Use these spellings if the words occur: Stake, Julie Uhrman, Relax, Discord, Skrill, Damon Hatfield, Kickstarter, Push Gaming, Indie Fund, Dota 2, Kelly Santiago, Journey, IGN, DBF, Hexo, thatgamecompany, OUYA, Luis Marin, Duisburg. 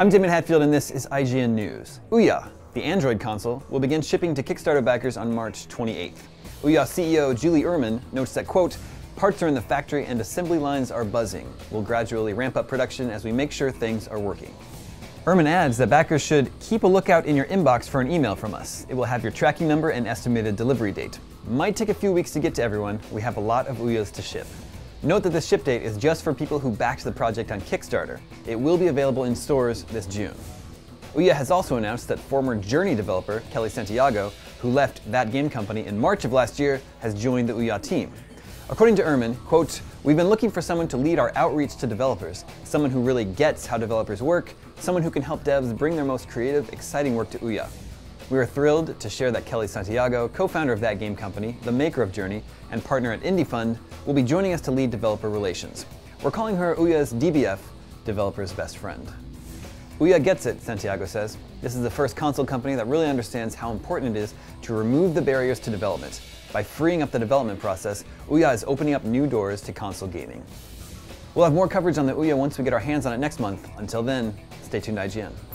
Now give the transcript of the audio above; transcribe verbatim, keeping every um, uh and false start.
I'm Damon Hatfield and this is I G N News. OUYA, the Android console, will begin shipping to Kickstarter backers on March twenty-eighth. OUYA C E O Julie Uhrman notes that, quote, "Parts are in the factory and assembly lines are buzzing. We'll gradually ramp up production as we make sure things are working." Uhrman adds that backers should keep a lookout in your inbox for an email from us. It will have your tracking number and estimated delivery date. Might take a few weeks to get to everyone. We have a lot of OUYAs to ship. Note that the ship date is just for people who backed the project on Kickstarter. It will be available in stores this June. OUYA has also announced that former Journey developer Kelly Santiago, who left That Game Company in March of last year, has joined the OUYA team. According to Uhrman, quote, "We've been looking for someone to lead our outreach to developers, someone who really gets how developers work, someone who can help devs bring their most creative, exciting work to OUYA." We are thrilled to share that Kelly Santiago, co-founder of That Game Company, the maker of Journey, and partner at Indie Fund, will be joining us to lead developer relations. We're calling her OUYA's D B F, developer's best friend. OUYA gets it, Santiago says. This is the first console company that really understands how important it is to remove the barriers to development. By freeing up the development process, OUYA is opening up new doors to console gaming. We'll have more coverage on the OUYA once we get our hands on it next month. Until then, stay tuned to I G N.